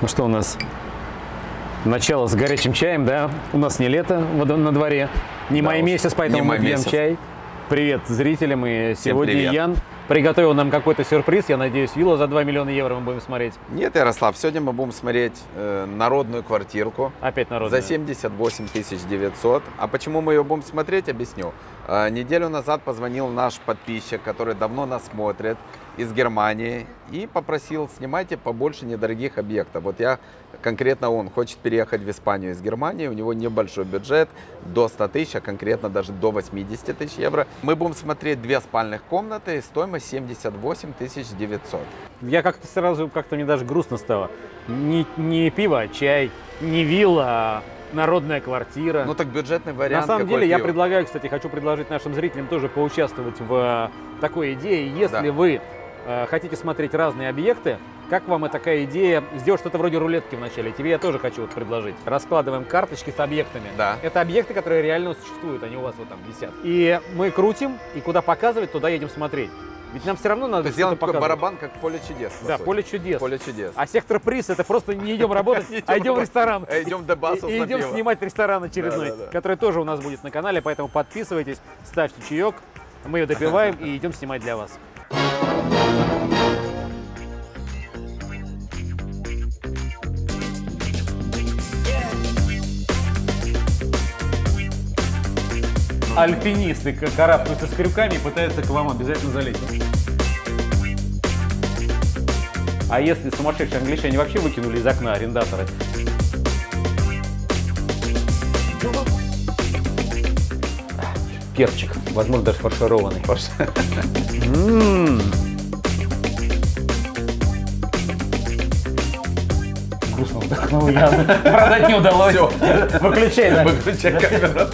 Ну что у нас? Начало с горячим чаем, да? У нас не лето на дворе, не май месяц, поэтому мы пьем чай. Привет зрителям, и сегодня Ян приготовил нам какой-то сюрприз. Я надеюсь, виллу за 2 миллиона евро мы будем смотреть. Нет, Ярослав, сегодня мы будем смотреть народную квартирку. Опять народную. За 78 900. А почему мы ее будем смотреть, объясню. Неделю назад позвонил наш подписчик, который давно нас смотрит, из Германии, и попросил: снимайте побольше недорогих объектов. Вот я, конкретно он, хочет переехать в Испанию из Германии, у него небольшой бюджет, до 100 тысяч, а конкретно даже до 80 тысяч евро. Мы будем смотреть две спальных комнаты, стоимость 78 900. Я как-то сразу, мне даже грустно стало. Не пиво, а чай, не вилла, а народная квартира. Ну так бюджетный вариант. На самом деле я предлагаю, кстати, хочу предложить нашим зрителям тоже поучаствовать в такой идее. Если вы хотите смотреть разные объекты, как вам такая идея сделать что-то вроде рулетки вначале? Тебе я тоже хочу вот предложить. Раскладываем карточки с объектами. Да. Это объекты, которые реально существуют, они у вас вот там висят. И мы крутим, и куда показывать, туда едем смотреть. Ведь нам все равно надо сделать такой барабан, как поле чудес. Да, поле чудес. Поле чудес. А сектор приз — это просто не идем работать, а идем в ресторан. Идем дебасов. И идем снимать ресторан очередной, который тоже у нас будет на канале. Поэтому подписывайтесь, ставьте чаек, мы ее допиваем и идем снимать для вас. Альпинисты карабкаются с крюками и пытаются к вам обязательно залезть. А если сумасшедшие англичане вообще выкинули из окна арендаторы? Перчик, возможно, даже фаршированный. Вкусно вдохнул я. Продать не удалось. Все. Выключай. Выключай камеру.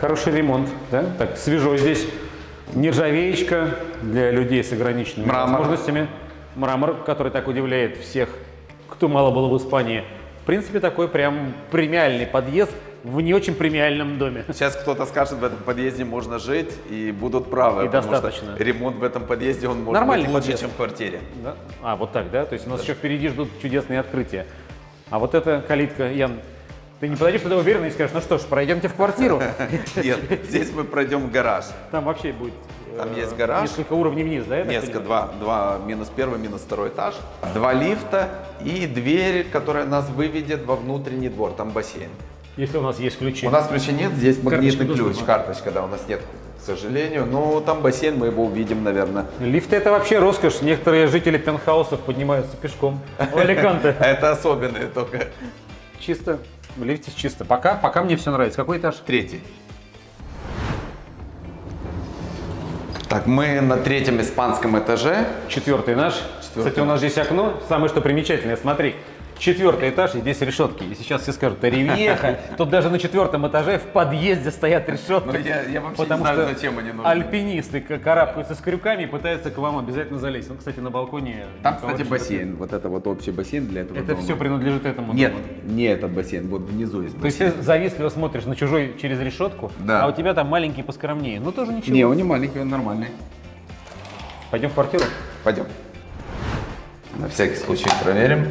Хороший ремонт, да? Так, свежо здесь. Нержавеечка для людей с ограниченными возможностями. Мрамор, который так удивляет всех, кто мало было в Испании. В принципе, такой прям премиальный подъезд в не очень премиальном доме. Сейчас кто-то скажет, в этом подъезде можно жить, и будут правы. И достаточно. Ремонт в этом подъезде, он может быть лучше, чем в квартире. Да? А, вот так, да? То есть у нас еще впереди ждут чудесные открытия. А вот эта калитка, Ян, ты не подойдешь туда уверенно и скажешь: ну что ж, пройдемте в квартиру. Нет, здесь мы пройдем в гараж. Там вообще будет... Там есть гараж. Несколько уровней вниз, да? Несколько, два, -1, -2 этаж, два лифта и дверь, которая нас выведет во внутренний двор, там бассейн. Если у нас есть ключи. У нас ключи нет, здесь магнитный ключ, карточка, да, у нас нет, к сожалению, но там бассейн, мы его увидим, наверное. Лифты — это вообще роскошь, некоторые жители пентхаусов поднимаются пешком. Это особенные только. Чисто. В лифте чисто. Пока мне все нравится. Какой этаж? Третий. Так, мы на третьем испанском этаже. Четвертый наш. Кстати, у нас здесь окно. Самое что примечательное, смотри. Четвертый этаж, и здесь решетки. И сейчас все скажут: Торревьеха. Тут даже на четвертом этаже в подъезде стоят решетки. Я вообще не знаю, зачем они нужны. Альпинисты карабкаются с крюками и пытаются к вам обязательно залезть. Ну, кстати, на балконе... Там, кстати, бассейн. Вот это вот общий бассейн для этого. Это все принадлежит этому. Нет, не этот бассейн. Вот внизу есть бассейн. То есть ты завистливо смотришь на чужой через решетку, а у тебя там маленький поскромнее. Ну, тоже ничего. Не, он не маленький, он нормальный. Пойдем в квартиру? Пойдем. На всякий случай проверим.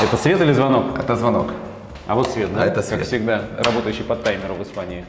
Это свет или звонок? Это звонок. А вот свет, да? Это свет. Как всегда, работающий под таймером в Испании.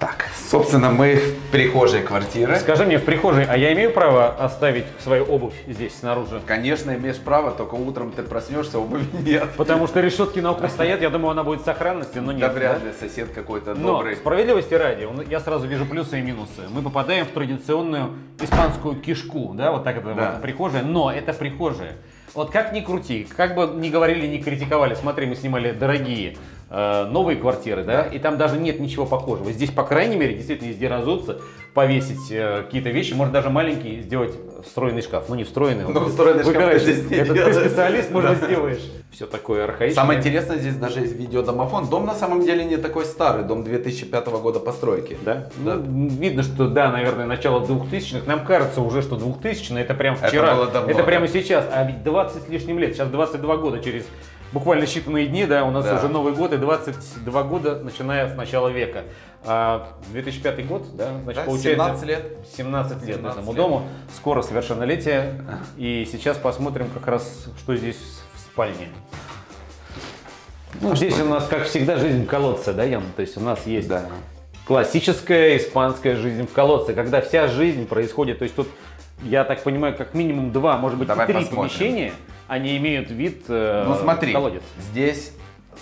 Так, собственно, мы в прихожей квартиры. Скажи мне, в прихожей, а я имею право оставить свою обувь здесь, снаружи? Конечно, имеешь право, только утром ты проснешься, обуви нет. Потому что решетки на окна стоят, я думаю, она будет в сохранности, но нет. Да вряд ли, сосед какой-то добрый. Но справедливости ради, я сразу вижу плюсы и минусы. Мы попадаем в традиционную испанскую кишку, да, вот так это вот прихожая, но это прихожая. Вот как ни крути, как бы ни говорили, ни критиковали. Смотри, мы снимали дорогие новые квартиры, да? И там даже нет ничего похожего. Здесь, по крайней мере, действительно есть где разуться, повесить какие-то вещи. Можно даже маленький сделать встроенный шкаф. Ну, не встроенный. Ну, встроенный шкаф ты здесь не делаешь. Это ты специалист, можно сделаешь. Все такое архаичное. Самое интересное, здесь даже есть видеодомофон. Дом на самом деле не такой старый. Дом 2005 года постройки. Да? Да. Ну, видно, что, да, наверное, начало 2000-х. Нам кажется уже, что 2000-е это прям вчера. Это было давно. Это прямо сейчас. А ведь 20 с лишним лет. Сейчас 22 года через буквально считанные дни, да, у нас уже Новый год и 22 года, начиная с начала века. 2005 год, да, значит, получается 17 лет этому дому, скоро совершеннолетие, и сейчас посмотрим как раз, что здесь в спальне. Ну, здесь у нас, как всегда, жизнь в колодце, да, Ян? То есть у нас есть классическая испанская жизнь в колодце, когда вся жизнь происходит, то есть тут, я так понимаю, как минимум два, может быть, три помещения, они имеют вид колодец. Здесь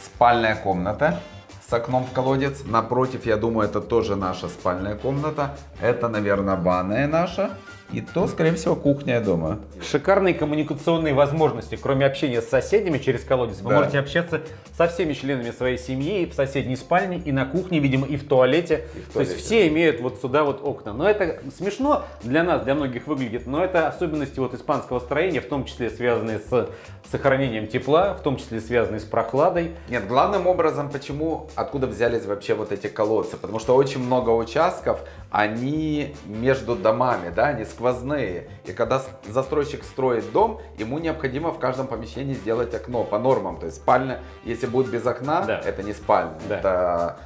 спальная комната с окном в колодец. Напротив, я думаю, это тоже наша спальная комната. Это, наверное, ванная наша. И то, скорее всего, кухня, я думаю. Шикарные коммуникационные возможности, кроме общения с соседями через колодец. Вы можете общаться со всеми членами своей семьи и в соседней спальне, и на кухне, видимо, и в туалете. То есть все имеют вот сюда вот окна. Но это смешно для нас, для многих выглядит, но это особенности вот испанского строения, в том числе связанные с сохранением тепла, в том числе связанные с прохладой. Нет, главным образом, почему, откуда взялись вообще вот эти колодцы? Потому что очень много участков, они между домами, да, они сквозные. И когда застройщик строит дом, ему необходимо в каждом помещении сделать окно по нормам. То есть спальня, если будет без окна, это не спальня, это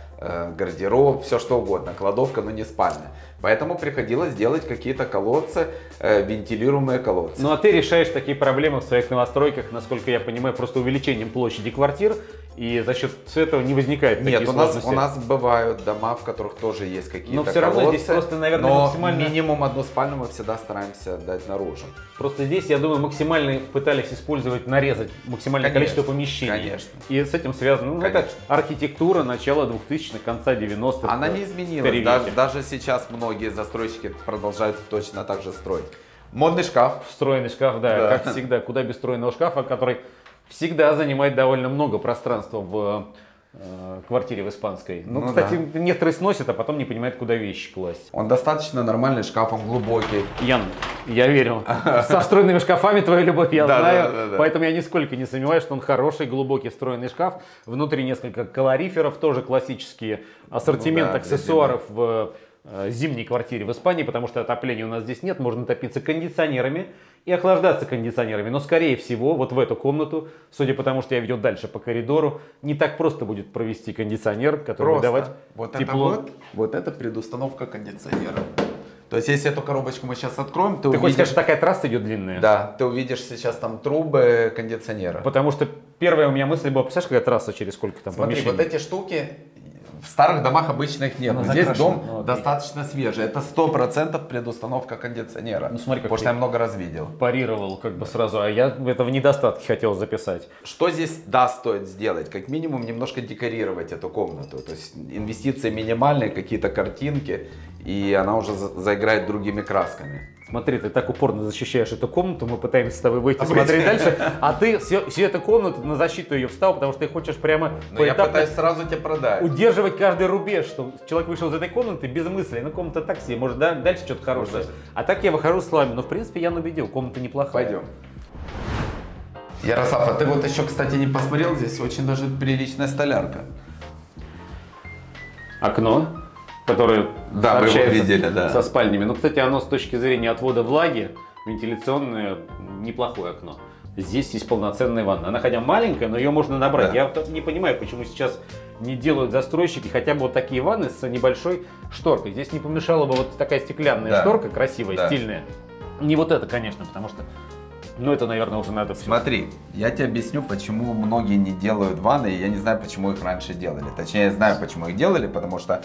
гардероб, все что угодно, кладовка, но не спальня. Поэтому приходилось делать какие-то колодцы, вентилируемые колодцы. Ну а ты решаешь такие проблемы в своих новостройках, насколько я понимаю, просто увеличением площади квартир, и за счет этого не возникает такие сложности. Нет, у нас бывают дома, в которых тоже есть какие-то колодцы. Но все равно здесь просто, наверное, максимально... минимум одну спальню мы всегда стараемся дать наружу. Просто здесь, я думаю, максимально пытались использовать, нарезать максимальное количество помещений. Конечно. И с этим связано, ну, это архитектура начала 2000-х, конца 90-х. Она не изменилась. Даже сейчас многие застройщики продолжают точно так же строить. Модный шкаф. Встроенный шкаф, да. Как всегда, куда без встроенного шкафа, который... всегда занимает довольно много пространства в квартире в испанской. Ну, кстати, некоторые сносят, а потом не понимают, куда вещи класть. Он достаточно нормальный, шкаф, он глубокий. Ян, я верю. Со встроенными шкафами твою любовь я знаю. Поэтому я нисколько не сомневаюсь, что он хороший, глубокий встроенный шкаф. Внутри несколько калориферов, тоже классические. Ассортимент аксессуаров в зимней квартире в Испании, потому что отопления у нас здесь нет. Можно топиться кондиционерами и охлаждаться кондиционерами. Но, скорее всего, вот в эту комнату, судя по тому, что я веду дальше по коридору, не так просто будет провести кондиционер, который будет давать тепло. Вот это предустановка кондиционера. То есть, если эту коробочку мы сейчас откроем, ты увидишь... хочешь сказать, что такая трасса идет длинная? Да, ты увидишь сейчас там трубы кондиционера. Потому что первая у меня мысль была, представляешь, какая трасса через сколько там помещений? Смотри, вот эти штуки... в старых домах обычно их нет, но здесь дом достаточно свежий. Это 100% предустановка кондиционера. Ну, смотри, как я много раз видел. Парировал как бы сразу, а я этого в недостатке хотел записать. Что здесь, стоит сделать? Как минимум немножко декорировать эту комнату. То есть инвестиции минимальные, какие-то картинки, и она уже заиграет другими красками. Смотри, ты так упорно защищаешь эту комнату, мы пытаемся с тобой выйти смотреть дальше, а ты всю эту комнату на защиту ее встал, потому что ты хочешь прямо поэтапно сразу тебе продать. Удерживать каждый рубеж, что человек вышел из этой комнаты без мысли, ну комната такси, может дальше что-то хорошее. А так я выхожу с вами, но в принципе я убедил, комната неплохая. Пойдем. Ярослав, а ты вот еще, кстати, не посмотрел, здесь очень даже приличная столярка. Окно, которые со спальнями. Но, кстати, оно с точки зрения отвода влаги, вентиляционное, неплохое окно. Здесь есть полноценная ванна. Она хотя маленькая, но ее можно набрать. Я не понимаю, почему сейчас не делают застройщики хотя бы вот такие ванны с небольшой шторкой. Здесь не помешала бы вот такая стеклянная шторка, красивая, стильная. Не вот это, конечно, потому что... ну, это, наверное, уже надо все. Смотри, я тебе объясню, почему многие не делают ванны, и я не знаю, почему их раньше делали. Точнее, я знаю, почему их делали, потому что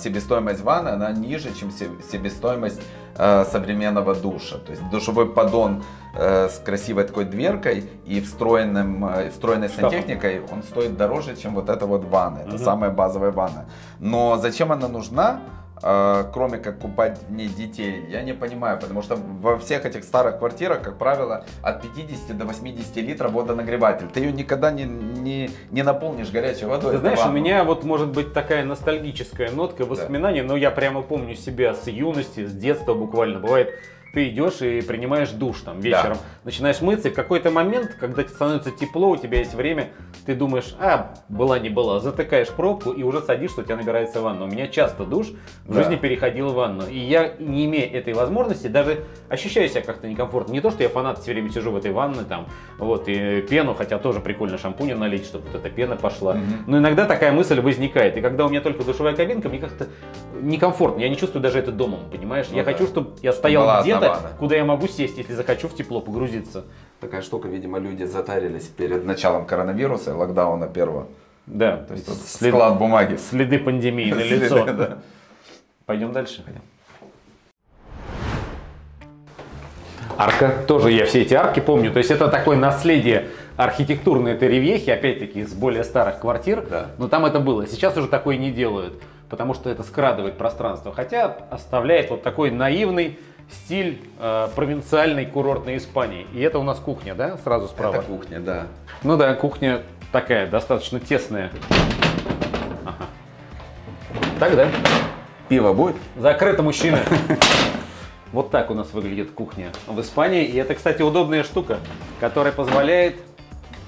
себестоимость ванны, она ниже, чем себестоимость современного душа. То есть душевой поддон с красивой такой дверкой и встроенной сантехникой, он стоит дороже, чем вот эта вот ванна. Это самая базовая ванна. Но зачем она нужна? Кроме как купать в ней детей, я не понимаю, потому что во всех этих старых квартирах, как правило, от 50 до 80 литров водонагреватель. Ты ее никогда не наполнишь горячей водой. Ты знаешь, у меня вот может быть такая ностальгическая нотка, воспоминания, но я прямо помню себя с юности, с детства буквально. Бывает, ты идешь и принимаешь душ там вечером, начинаешь мыться, и в какой-то момент, когда тебе становится тепло, у тебя есть время, ты думаешь, а, была не была, затыкаешь пробку и уже садишься, у тебя набирается ванна. У меня часто душ в жизни переходил в ванну, и я, не имея этой возможности, даже ощущаю себя как-то некомфортно. Не то, что я фанат, все время сижу в этой ванной, там, вот, и пену, хотя тоже прикольно шампунем налить, чтобы вот эта пена пошла, но иногда такая мысль возникает, и когда у меня только душевая кабинка, мне как-то некомфортно, я не чувствую даже это домом, понимаешь? Ну, я хочу, чтобы я стоял где-то, куда я могу сесть, если захочу в тепло погрузиться. Такая штука, видимо, люди затарились перед началом коронавируса, локдауна первого. Да, то есть склад бумаги. Следы пандемии на лицо. Пойдем дальше. Арка, тоже я все эти арки помню, то есть это такое наследие архитектурной Торревьехи, опять-таки из более старых квартир, но там это было. Сейчас уже такое не делают, потому что это скрадывает пространство, хотя оставляет вот такой наивный стиль провинциальной курортной Испании. И это у нас кухня, да, сразу справа? Это кухня, да. Ну да, кухня такая, достаточно тесная. Ага. Так, да? Пиво будет? Закрыто, мужчина. Вот так у нас выглядит кухня в Испании. И это, кстати, удобная штука, которая позволяет,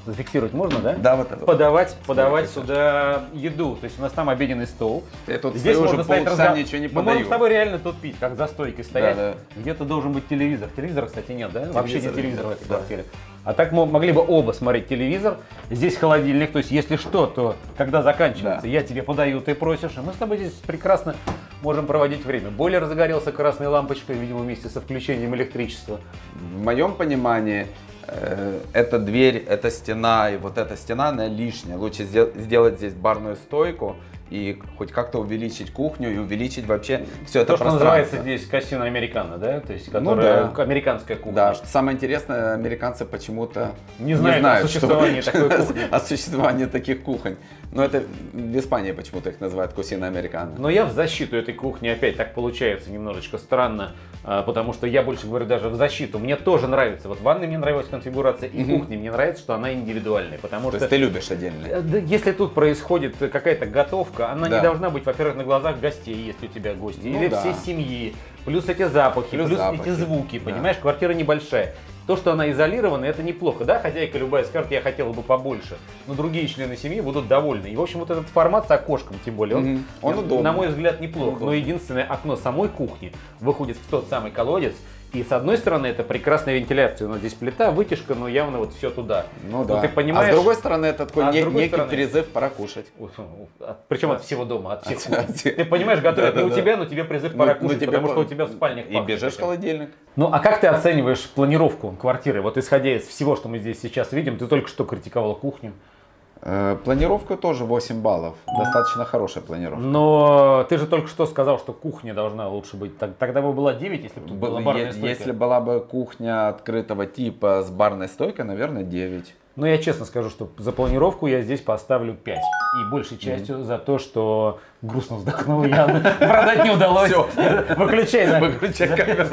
зафиксировать можно, да? Да, вот это. Подавать сюда еду. То есть у нас там обеденный стол. Я тут здесь уже можно стоять ничего не подаю. Мы можем с тобой реально тут пить, как за стойкой стоять. Да, да. Где-то должен быть телевизор. Телевизора, кстати, нет, да? Вообще нет телевизора в этой квартире. А так мы могли бы оба смотреть телевизор. Здесь холодильник, то есть если что, то когда заканчивается, я тебе подаю, ты просишь. И мы с тобой здесь прекрасно можем проводить время. Бойлер загорелся красной лампочкой, видимо, вместе со включением электричества. В моем понимании, эта дверь, эта стена и вот эта стена, она лишняя. Лучше сделать здесь барную стойку и хоть как-то увеличить кухню и увеличить вообще все это пространство. То, что называется здесь кассина американо, да? То есть, которая, ну, американская кухня. Да, самое интересное, американцы почему-то не знают о существовании таких кухонь. Но это в Испании почему-то их называют кассина американо. Но я в защиту этой кухни, опять так получается немножечко странно, потому что я больше говорю даже в защиту. Мне тоже нравится, вот в ванной мне нравилась конфигурация, и кухня мне нравится, что она индивидуальная. Потому что ты любишь отдельно. Если тут происходит какая-то готовка, она не должна быть, во-первых, на глазах гостей, если у тебя гости, или всей семьи, плюс эти запахи, плюс эти звуки, понимаешь, квартира небольшая. То, что она изолирована, это неплохо, да, хозяйка любая скажет, я хотела бы побольше, но другие члены семьи будут довольны. И, в общем, вот этот формат с окошком, тем более, он, на мой взгляд, неплох, но единственное окно самой кухни выходит в тот самый колодец. И с одной стороны это прекрасная вентиляция, но здесь плита, вытяжка, но явно вот все туда. Ну да. Ты понимаешь, а с другой стороны это такой некий призыв пора кушать. Причем от всего дома, от всех. Ты понимаешь, готовят не у тебя, но тебе призыв пора кушать, потому что у тебя в спальне пахнет. И бежишь в холодильник. Ну а как ты оцениваешь планировку квартиры? Вот исходя из всего, что мы здесь сейчас видим, ты только что критиковал кухню. Планировка тоже 8 баллов, достаточно хорошая планировка. Но ты же только что сказал, что кухня должна лучше быть. Тогда бы была 9, если бы тут была барная стойка. Если была бы кухня открытого типа с барной стойкой, наверное, 9. Но я честно скажу, что за планировку я здесь поставлю 5. И большей частью за то, что грустно вздохнул Ян. Продать не удалось. Выключай камеру.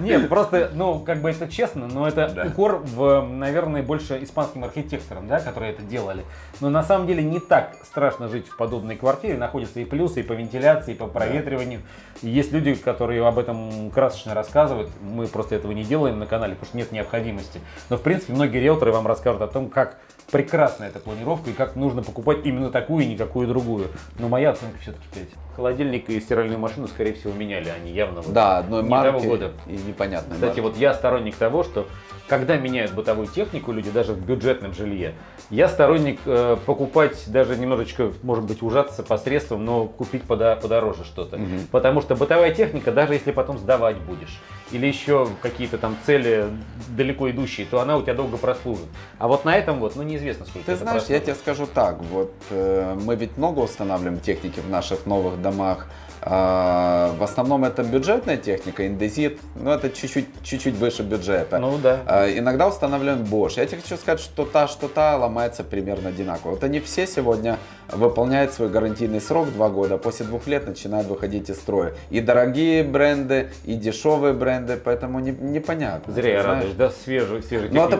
Нет, просто, ну, как бы, если честно, но это укор, наверное, больше испанским архитекторам, да, которые это делали. Но на самом деле не так страшно жить в подобной квартире. Находятся и плюсы, и по вентиляции, и по проветриванию. Есть люди, которые об этом красочно рассказывают. Мы просто этого не делаем на канале, потому что нет необходимости. Но, в принципе, многие риэлторы вам расскажут о том, как прекрасна эта планировка и как нужно покупать именно такую и никакую другую. Но моя оценка все-таки 5. Холодильник и стиральную машину, скорее всего, меняли, они явно одной марки года. И непонятно. Кстати, вот я сторонник того, что когда меняют бытовую технику люди даже в бюджетном жилье, я сторонник покупать, даже немножечко, может быть, ужаться посредством, но купить подороже что-то. Потому что бытовая техника, даже если потом сдавать будешь, или еще какие-то там цели далеко идущие, то она у тебя долго прослужит. А вот на этом вот, ну, неизвестно, сколько. Ты знаешь, я тебе скажу так, вот мы ведь много устанавливаем техники в наших новых домах. В основном это бюджетная техника, Indesit, но это чуть-чуть выше бюджета. Ну да. Иногда устанавливаем Bosch. Я тебе хочу сказать, что та ломается примерно одинаково. Вот они все сегодня выполняют свой гарантийный срок 2 года, после 2 лет начинают выходить из строя. И дорогие бренды, и дешевые бренды, поэтому непонятно. Зря я радуюсь, да, свежие техники. Ну а ты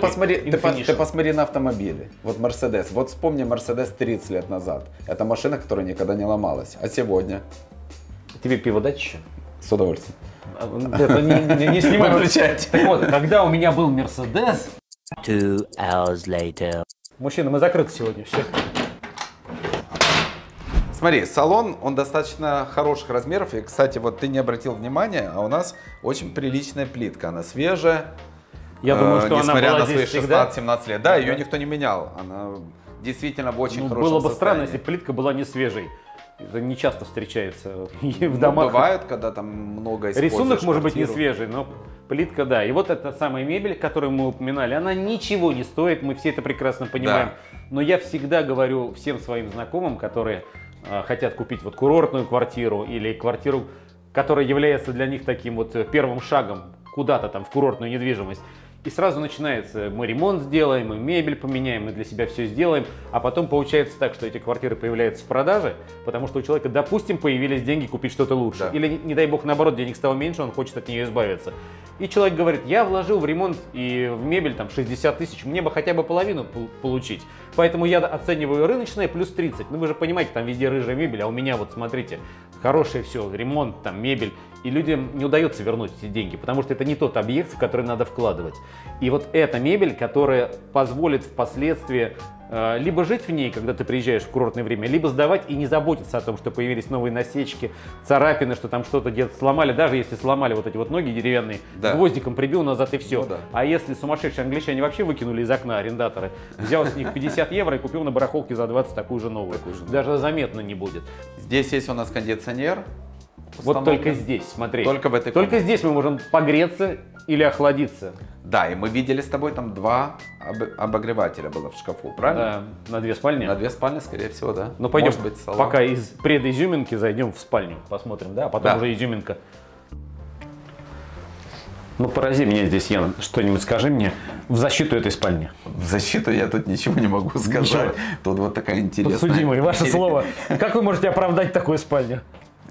посмотри на автомобили. Вот Мерседес, вот вспомни Мерседес 30 лет назад. Это машина, которая никогда не ломалась. А сегодня? Тебе пиво дать еще? С удовольствием. Это не снимай, выключайте. Так вот, когда у меня был Мерседес... 2 hours later. Мужчина, мы закрыты сегодня, все. Смотри, салон, он достаточно хороших размеров. И, кстати, вот ты не обратил внимания, а у нас очень приличная плитка. Она свежая. Я думаю, что несмотря она была на свои 16-17 лет. Да, ее никто не менял. Она действительно в очень хорошем состоянии. Было бы странно, если плитка была не свежей. Это не часто встречается в домах. Бывает, когда там много используешь. Рисунок может быть не свежий, но плитка, да. И вот эта самая мебель, которую мы упоминали, она ничего не стоит, мы все это прекрасно понимаем. Да. Но я всегда говорю всем своим знакомым, которые хотят купить вот курортную квартиру или квартиру, которая является для них таким вот первым шагом куда-то там в курортную недвижимость. И сразу начинается, мы ремонт сделаем, мы мебель поменяем, мы для себя все сделаем. А потом получается так, что эти квартиры появляются в продаже, потому что у человека, допустим, появились деньги купить что-то лучше. Да. Или, не дай бог, наоборот, денег стало меньше, он хочет от нее избавиться. И человек говорит, я вложил в ремонт и в мебель там 60 тысяч, мне бы хотя бы половину получить. Поэтому я оцениваю рыночное плюс 30. Ну вы же понимаете, там везде рыжая мебель, а у меня вот, смотрите, хорошее все, ремонт, там мебель. И людям не удается вернуть эти деньги, потому что это не тот объект, в который надо вкладывать. И вот эта мебель, которая позволит впоследствии либо жить в ней, когда ты приезжаешь в курортное время, либо сдавать и не заботиться о том, что появились новые насечки, царапины, что там что-то где-то сломали. Даже если сломали вот эти вот ноги деревянные, да, гвоздиком прибил назад и все. Ну, да. А если сумасшедшие англичане вообще выкинули из окна арендаторы, взял с них 50 евро и купил на барахолке за 20 такую же новую. Даже заметно не будет. Здесь есть у нас кондиционер. Вот только здесь, смотри. Только в этой комнате. Только здесь мы можем погреться или охладиться. Да, и мы видели с тобой, там два обогревателя было в шкафу, правильно? Да, на две спальни. На две спальни, скорее всего, да. Ну, пойдем, может быть, салон. Пока из предизюминки зайдем в спальню, посмотрим, да, а потом да, уже изюминка. Ну, порази меня здесь, Ян, что-нибудь скажи мне в защиту этой спальни. В защиту я тут ничего не могу сказать. Ничего. Тут вот такая интересная... Подсудимый, ваше слово. Как вы можете оправдать такую спальню?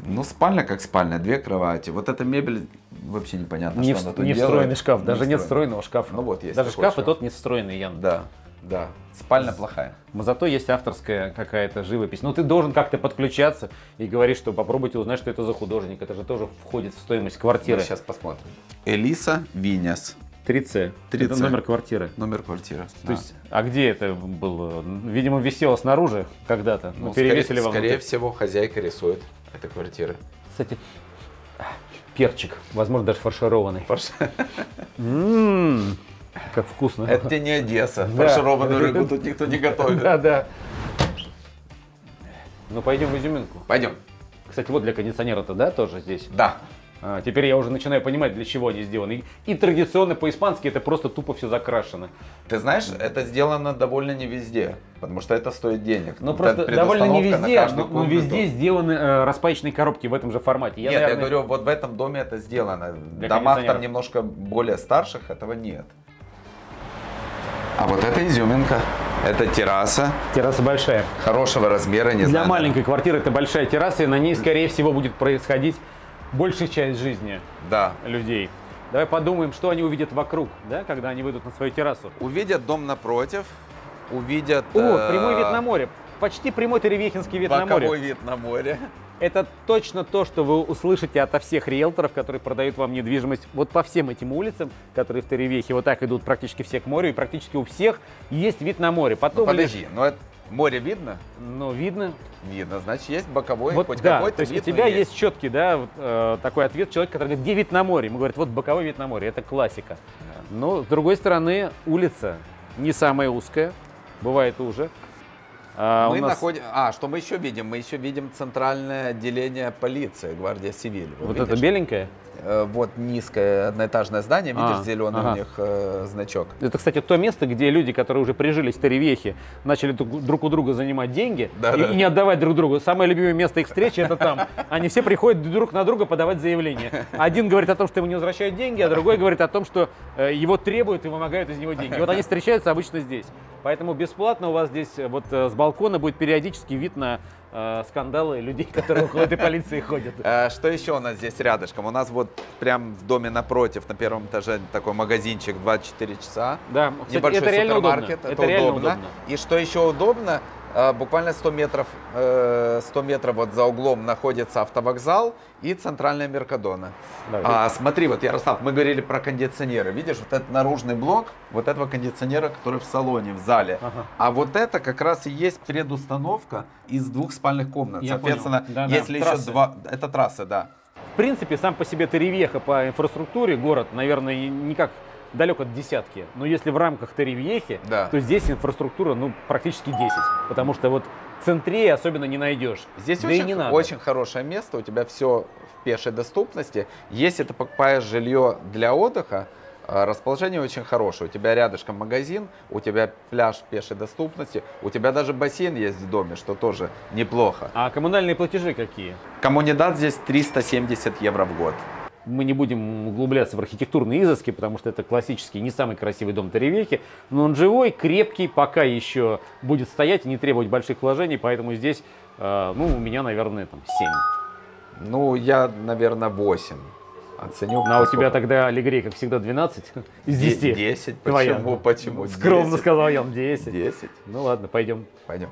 Ну, спальня как спальня, две кровати. Вот эта мебель вообще непонятно, не что она тут делает. Не встроенный шкаф, даже нет встроенного шкафа. Ну, вот есть даже шкаф, и тот не встроенный, Ян. Да, да. Спальня плохая. Но зато есть авторская какая-то живопись. Но ты должен как-то подключаться и говорить, что попробуйте узнать, что это за художник. Это же тоже входит в стоимость квартиры. Мы сейчас посмотрим. Элиса Виняс. 3C. 3C. Это номер квартиры. Номер квартиры. То есть, а где это было? Видимо, висело снаружи когда-то. Ну, перевесили вам. Скорее всего, хозяйка рисует этой квартиры. Кстати, перчик, возможно, даже фаршированный. Как вкусно. Это тебе не Одесса. Фаршированную рыбу тут никто не готовит. Да, да. Ну, пойдем в изюминку. Пойдем. Кстати, вот для кондиционера-то, да, тоже здесь? Да. Теперь я уже начинаю понимать, для чего они сделаны. И традиционно по-испански это просто тупо все закрашено. Ты знаешь, это сделано довольно не везде, потому что это стоит денег. Ну просто довольно не везде, но везде сделаны распаечные коробки в этом же формате. Нет, я говорю, вот в этом доме это сделано. В домах там немножко более старших этого нет. А вот это изюминка. Это терраса. Терраса большая. Хорошего размера, не знаю. Для маленькой квартиры это большая терраса, и на ней, скорее всего, будет происходить большая часть жизни, да, людей. Давай подумаем, что они увидят вокруг, да, когда они выйдут на свою террасу. Увидят дом напротив, увидят... О, прямой вид на море. Почти прямой торревьехинский вид на море. Боковой вид на море. Это точно то, что вы услышите ото всех риэлторов, которые продают вам недвижимость вот по всем этим улицам, которые в Торревьехе вот так идут практически все к морю, и практически у всех есть вид на море. Потом подожди, но это... Море видно? Ну, видно. Видно, значит, есть боковой, вот, хоть да, какой-то. То есть вид, у тебя есть четкий, да, вот, такой ответ человека, который говорит, где вид на море? Мы говорим, вот боковой вид на море, это классика. Да. Но, с другой стороны, улица не самая узкая, бывает уже. Мы находим... А, что мы еще видим? Мы еще видим центральное отделение полиции, гвардия Сивиль. Вот видишь? Это беленькое? Вот низкое одноэтажное здание, видишь, зеленый у них значок. Это, кстати, то место, где люди, которые уже прижились в Торревьехе, начали друг у друга занимать деньги и не отдавать друг другу. Самое любимое место их встречи — это там. Они все приходят друг на друга подавать заявления. Один говорит о том, что ему не возвращают деньги, а другой говорит о том, что его требуют и вымогают из него деньги. Вот они встречаются обычно здесь. Поэтому бесплатно у вас здесь вот с балкона будет периодически вид на скандалы людей, которые около этой полиции ходят. Что еще у нас здесь рядышком? У нас вот прям в доме напротив, на первом этаже, такой магазинчик 24 часа. Да, кстати, небольшой супермаркет. Это реально удобно. И что еще удобно, Буквально 100 метров вот за углом находится автовокзал и центральная Меркадона. Да, смотри, вот, Ярослав, мы говорили про кондиционеры. Видишь, вот этот наружный блок вот этого кондиционера, который в салоне, в зале. Ага. А вот это как раз и есть предустановка из двух спальных комнат. Я соответственно, да, если да, еще трассы. Два... Это трассы, да. В принципе, сам по себе Торревьеха по инфраструктуре город, наверное, никак... далеко от десятки, но если в рамках Торревьехи, да, то здесь инфраструктура ну практически 10, потому что вот центре особенно не найдешь. Здесь да очень, очень хорошее место, у тебя все в пешей доступности. Если ты покупаешь жилье для отдыха, расположение очень хорошее. У тебя рядышком магазин, у тебя пляж в пешей доступности, у тебя даже бассейн есть в доме, что тоже неплохо. А коммунальные платежи какие? Коммунидат здесь 370 евро в год. Мы не будем углубляться в архитектурные изыски, потому что это классический, не самый красивый дом Торревьехи, но он живой, крепкий, пока еще будет стоять и не требовать больших вложений, поэтому здесь, ну, у меня, наверное, там 7. Ну, я, наверное, 8 оценю. А у тебя тогда Alegria, как всегда, 12 из 10? 10, почему? Скромно сказал Ян, 10. 10. Ну ладно, пойдем. Пойдем.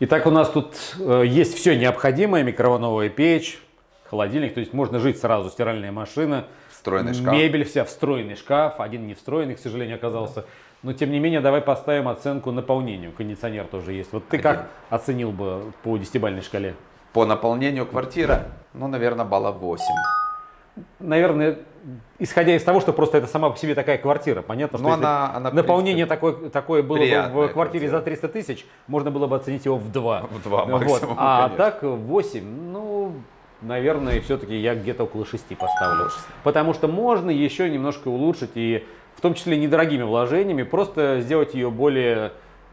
Итак, у нас тут есть все необходимое, микроволновая печь, холодильник, то есть можно жить сразу, стиральная машина, встроенный шкаф. Мебель вся, встроенный шкаф, один не встроенный, к сожалению, оказался. Но тем не менее, давай поставим оценку наполнению, кондиционер тоже есть. Вот ты как оценил бы по 10-бальной шкале? По наполнению квартира, ну, наверное, балла 8. Наверное, исходя из того, что просто это сама по себе такая квартира. Понятно, что она наполнение такое было бы в квартире за 300 тысяч, можно было бы оценить его в 2. В 2 максимум, а так 8, ну... Наверное, все-таки я где-то около 6 поставлю. Потому что можно еще немножко улучшить, и в том числе недорогими вложениями, просто сделать ее более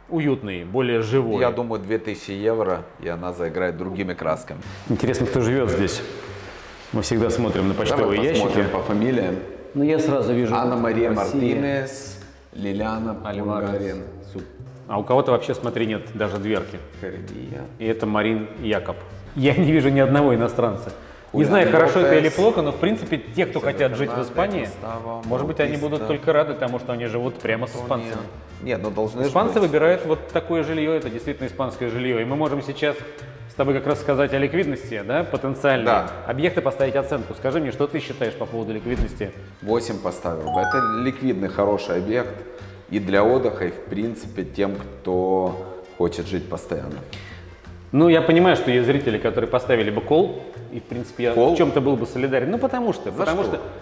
уютной, более живой. Я думаю, 2000 евро, и она заиграет другими красками. Интересно, кто живет здесь. Мы всегда смотрим на почтовые ящики. По фамилиям. Ну, я сразу вижу. Анна Мария Мартинес, Лиляна Пангарин. А у кого-то вообще, смотри, нет даже дверки. И это Марин Якоб. Я не вижу ни одного иностранца. Не знаю, хорошо это или плохо, но в принципе те, кто хотят жить в Испании, может быть, они будут только рады тому, что они живут прямо с испанцами. Нет, но должны. Испанцы выбирают вот такое жилье, это действительно испанское жилье. И мы можем сейчас с тобой как раз сказать о ликвидности, да, потенциальной. Объекты поставить оценку. Скажи мне, что ты считаешь по поводу ликвидности? 8 поставил. Это ликвидный хороший объект и для отдыха, и в принципе тем, кто хочет жить постоянно. Ну, я понимаю, что есть зрители, которые поставили бы кол, и, в принципе, я в чем-то был бы солидарен. Ну, потому что,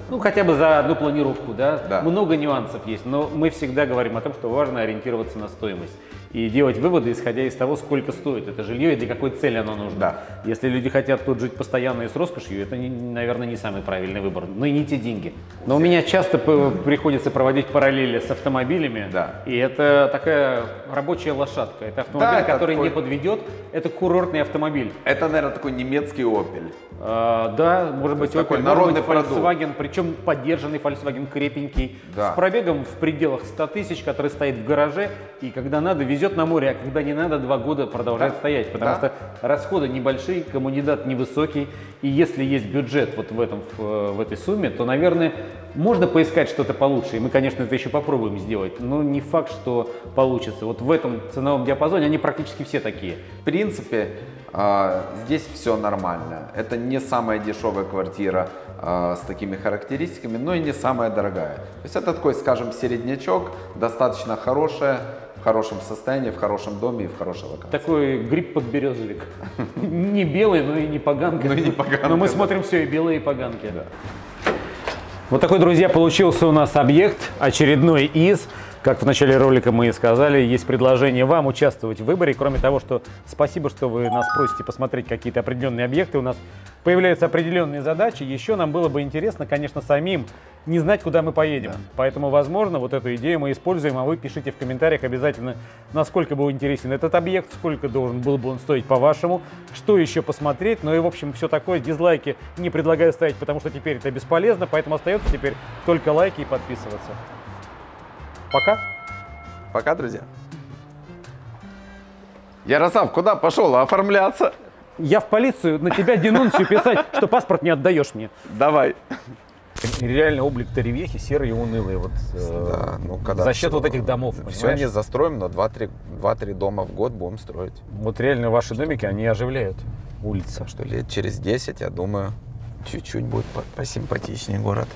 ну, хотя бы за одну планировку, да? Да, много нюансов есть, но мы всегда говорим о том, что важно ориентироваться на стоимость и делать выводы, исходя из того, сколько стоит это жилье и для какой цели оно нужно. Да. Если люди хотят тут жить постоянно и с роскошью, это, наверное, не самый правильный выбор, ну и не те деньги. Но у меня часто приходится проводить параллели с автомобилями, да, и это такая рабочая лошадка, это автомобиль, да, это который такой... не подведет, это курортный автомобиль. Это, наверное, такой немецкий Opel. Да, может быть, Opel, народный Volkswagen, причем поддержанный Volkswagen, крепенький, да, с пробегом в пределах 100 тысяч, который стоит в гараже, и когда надо, везет на море, а когда не надо, 2 года продолжает стоять, потому что расходы небольшие, коммунидат невысокий, и если есть бюджет вот в этой сумме, то, наверное, можно поискать что-то получше, и мы, конечно, это еще попробуем сделать, но не факт, что получится. Вот в этом ценовом диапазоне они практически все такие. В принципе, здесь все нормально. Это не самая дешевая квартира с такими характеристиками, но и не самая дорогая. То есть это такой, скажем, середнячок, достаточно хорошая, в хорошем состоянии, в хорошем доме и в хорошей локации. Такой гриб-подберезовик. Не белый, но и не поганка. Но мы смотрим все, и белые, и поганки. Вот такой, друзья, получился у нас объект, очередной из... Как в начале ролика мы и сказали, есть предложение вам участвовать в выборе. Кроме того, что спасибо, что вы нас просите посмотреть какие-то определенные объекты. У нас появляются определенные задачи. Еще нам было бы интересно, конечно, самим не знать, куда мы поедем. Да. Поэтому, возможно, вот эту идею мы используем. А вы пишите в комментариях обязательно, насколько был интересен этот объект, сколько должен был бы он стоить по-вашему, что еще посмотреть. Ну и, в общем, все такое. Дизлайки не предлагаю ставить, потому что теперь это бесполезно. Поэтому остается теперь только лайки и подписываться. Пока. Пока, друзья. Ярослав, куда пошел оформляться? Я в полицию на тебя денунцию писать, что паспорт не отдаешь мне. Давай. Реально облик Торревьехи серый и унылый. Вот, да, ну, когда за счет вот этих домов. Все не застроим, но 2-3 дома в год будем строить. Вот реально ваши домики, они оживляют улицы. Так что лет через 10, я думаю, чуть-чуть будет посимпатичнее город.